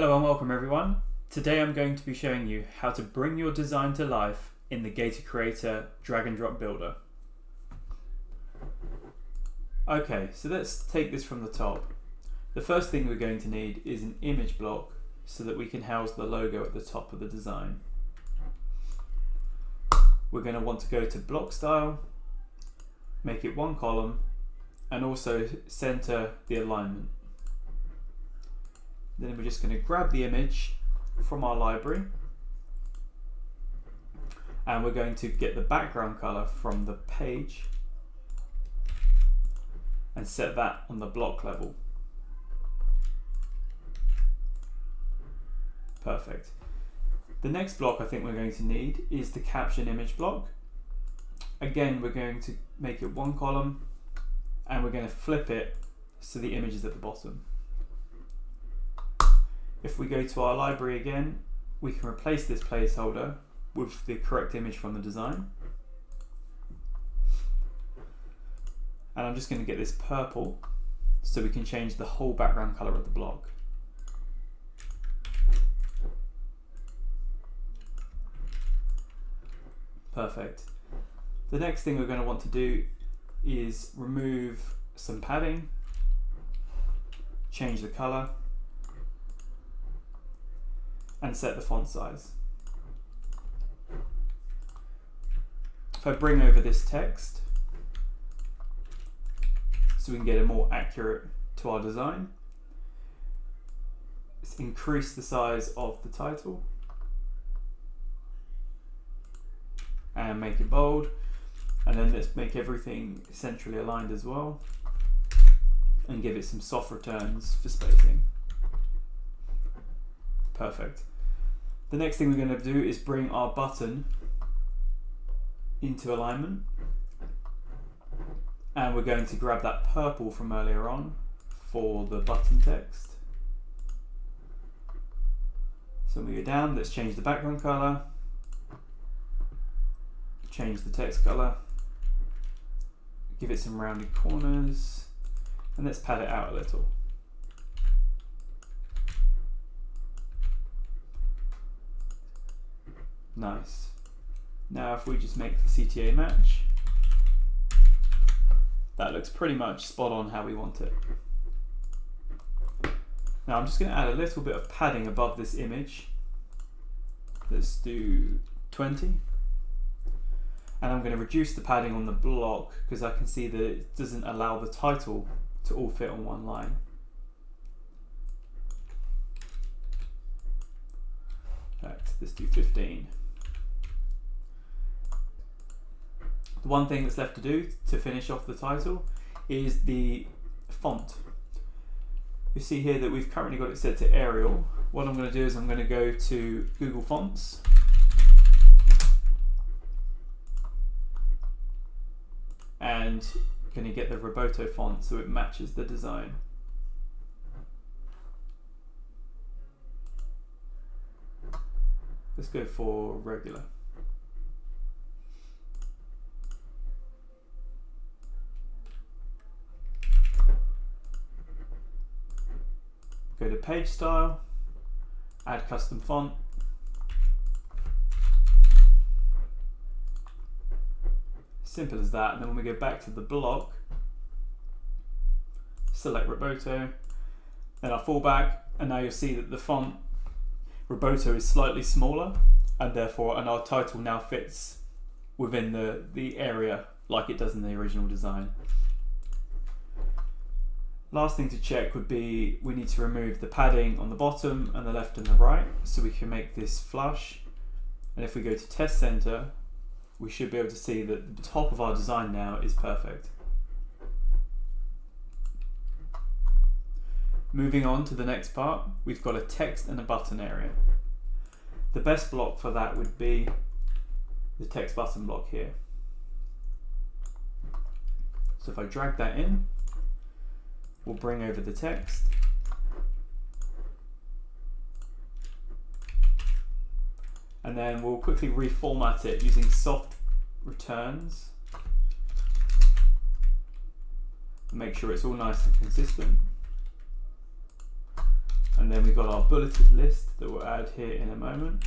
Hello and welcome everyone. Today I'm going to be showing you how to bring your design to life in the Gator Creator drag and drop builder. Okay, so let's take this from the top. The first thing we're going to need is an image block so that we can house the logo at the top of the design. We're going to want to go to block style, make it one column, and also center the alignment. Then we're just going to grab the image from our library and we're going to get the background color from the page and set that on the block level. Perfect. The next block I think we're going to need is the caption image block. Again, we're going to make it one column and we're going to flip it so the image is at the bottom. If we go to our library again, we can replace this placeholder with the correct image from the design. And I'm just going to get this purple so we can change the whole background color of the block. Perfect. The next thing we're going to want to do is remove some padding, change the color, and set the font size. If I bring over this text, so we can get it more accurate to our design, let's increase the size of the title and make it bold. And then let's make everything centrally aligned as well and give it some soft returns for spacing. Perfect. The next thing we're going to do is bring our button into alignment, and we're going to grab that purple from earlier on for the button text. So when we go down, let's change the background color, change the text color, give it some rounded corners, and let's pad it out a little. Nice. Now if we just make the CTA match, that looks pretty much spot on how we want it. Now I'm just going to add a little bit of padding above this image. Let's do 20. And I'm going to reduce the padding on the block because I can see that it doesn't allow the title to all fit on one line. Right, let's do 15. The one thing that's left to do to finish off the title is the font. You see here that we've currently got it set to Arial. What I'm going to do is I'm going to go to Google Fonts. And I'm going to get the Roboto font so it matches the design. Let's go for regular. Go to page style, add custom font, simple as that. And then when we go back to the block, select Roboto, then I'll fall back, and now you'll see that the font Roboto is slightly smaller, and therefore our title now fits within the area like it does in the original design. Last thing to check would be we need to remove the padding on the bottom and the left and the right so we can make this flush. And if we go to test center, we should be able to see that the top of our design now is perfect. Moving on to the next part, we've got a text and a button area. The best block for that would be the text button block here. So if I drag that in, we'll bring over the text. And then we'll quickly reformat it using soft returns. Make sure it's all nice and consistent. And then we've got our bulleted list that we'll add here in a moment.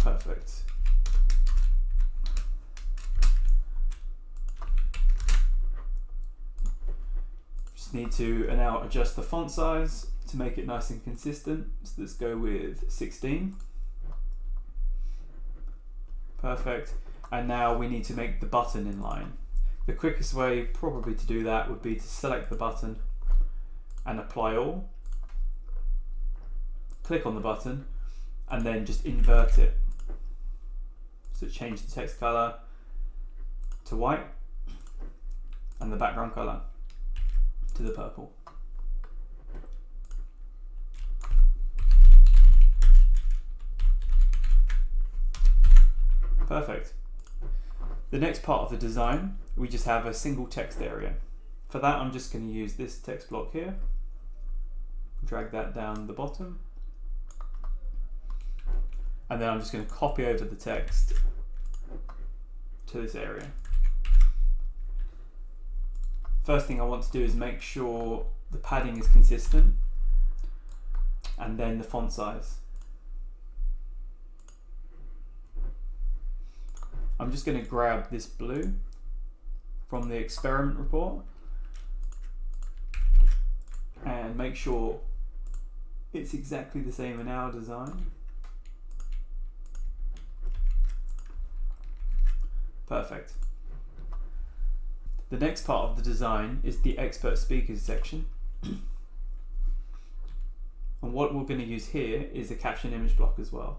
Perfect. Just need to now adjust the font size to make it nice and consistent. So let's go with 16. Perfect. And now we need to make the button inline. The quickest way probably to do that would be to select the button and apply all. Click on the button and then just invert it. So change the text color to white and the background color to the purple. Perfect. The next part of the design, we just have a single text area. For that, I'm just going to use this text block here. Drag that down the bottom. And then I'm just going to copy over the text to this area. First thing I want to do is make sure the padding is consistent and then the font size. I'm just going to grab this blue from the experiment report and make sure it's exactly the same in our design. Perfect. The next part of the design is the expert speakers section. And what we're going to use here is a caption image block as well.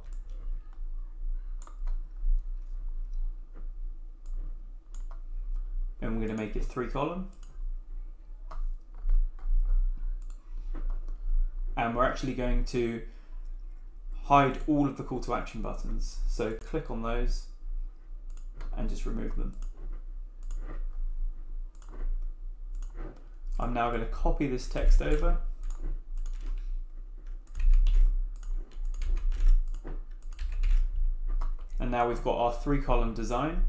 And we're going to make it 3-column. And we're actually going to hide all of the call to action buttons. So click on those and just remove them. I'm now going to copy this text over and now we've got our 3-column design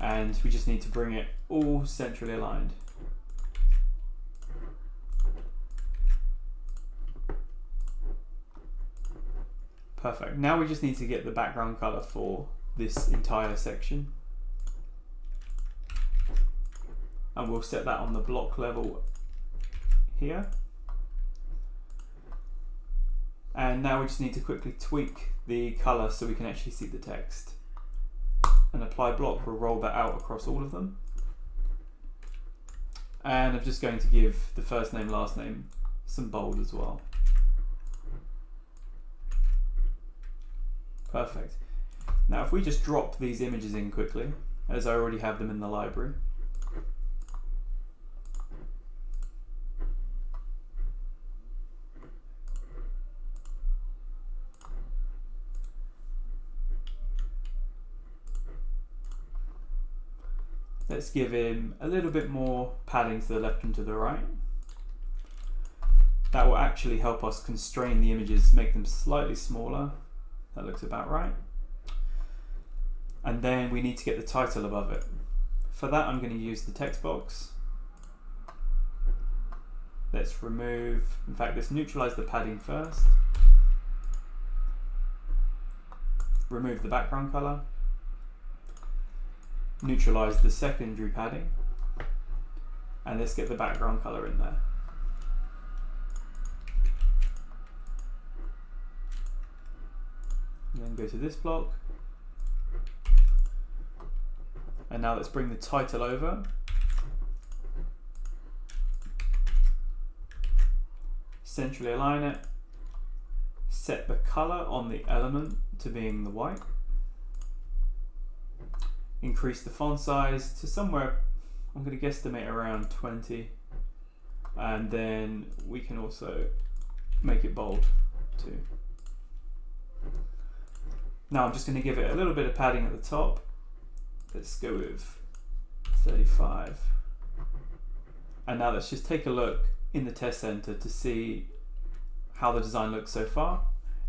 and we just need to bring it all centrally aligned. Perfect. Now we just need to get the background color for this entire section. And we'll set that on the block level here. And now we just need to quickly tweak the color so we can actually see the text. And apply block will roll that out across all of them. And I'm just going to give the first name, last name some bold as well. Perfect. Now if we just drop these images in quickly, as I already have them in the library, let's give him a little bit more padding to the left and to the right. That will actually help us constrain the images, make them slightly smaller. That looks about right. And then we need to get the title above it. For that, I'm going to use the text box. Let's remove, in fact, let's neutralize the padding first. Remove the background color. Neutralize the secondary padding. And let's get the background color in there. And then go to this block. And now let's bring the title over, centrally align it, set the color on the element to being the white, increase the font size to somewhere, I'm going to guesstimate around 20, and then we can also make it bold too. Now I'm just going to give it a little bit of padding at the top. Let's go with 35. And now let's just take a look in the test center to see how the design looks so far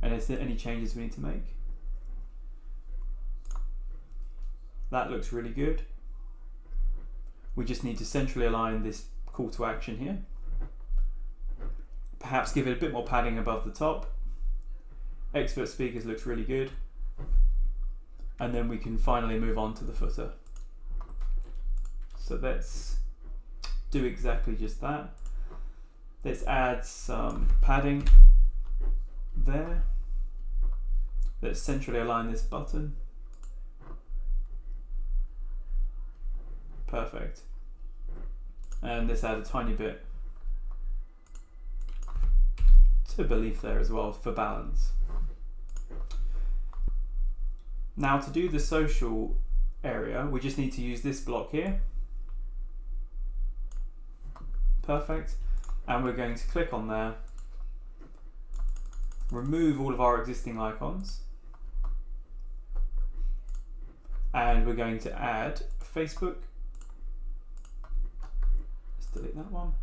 and is there any changes we need to make. That looks really good. We just need to centrally align this call to action here. Perhaps give it a bit more padding above the top. Expert speakers looks really good. And then we can finally move on to the footer. So let's do exactly just that. Let's add some padding there. Let's centrally align this button. Perfect. And let's add a tiny bit to belief there as well for balance. Now to do the social area, we just need to use this block here. Perfect. And we're going to click on there, remove all of our existing icons, and we're going to add Facebook. Let's delete that one.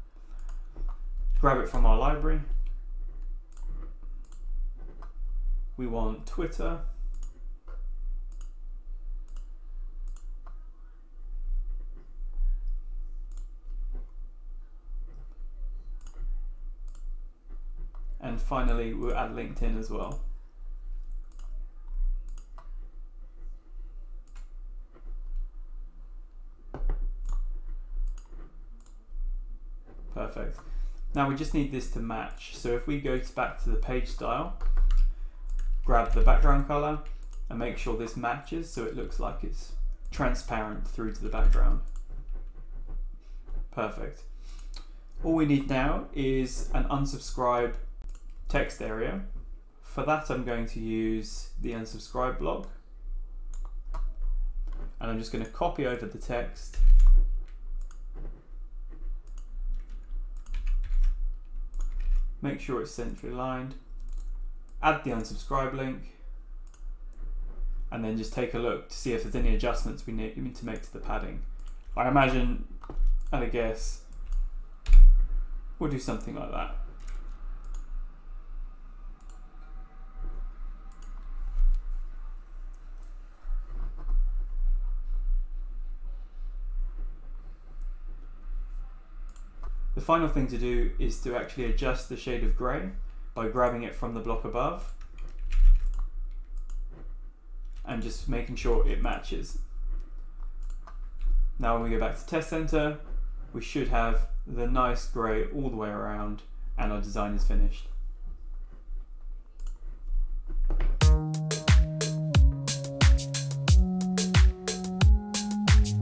Grab it from our library. We want Twitter. And finally, we'll add LinkedIn as well. Perfect. Now we just need this to match. So if we go back to the page style, grab the background color and make sure this matches so it looks like it's transparent through to the background. Perfect. All we need now is an unsubscribe text area. For that, I'm going to use the unsubscribe block, and I'm just going to copy over the text . Make sure it's centrally aligned . Add the unsubscribe link, and then just take a look to see if there's any adjustments we need to make to the padding. I imagine, at a guess, we'll do something like that. The final thing to do is to actually adjust the shade of grey by grabbing it from the block above and just making sure it matches. Now when we go back to Test Center, we should have the nice grey all the way around and our design is finished.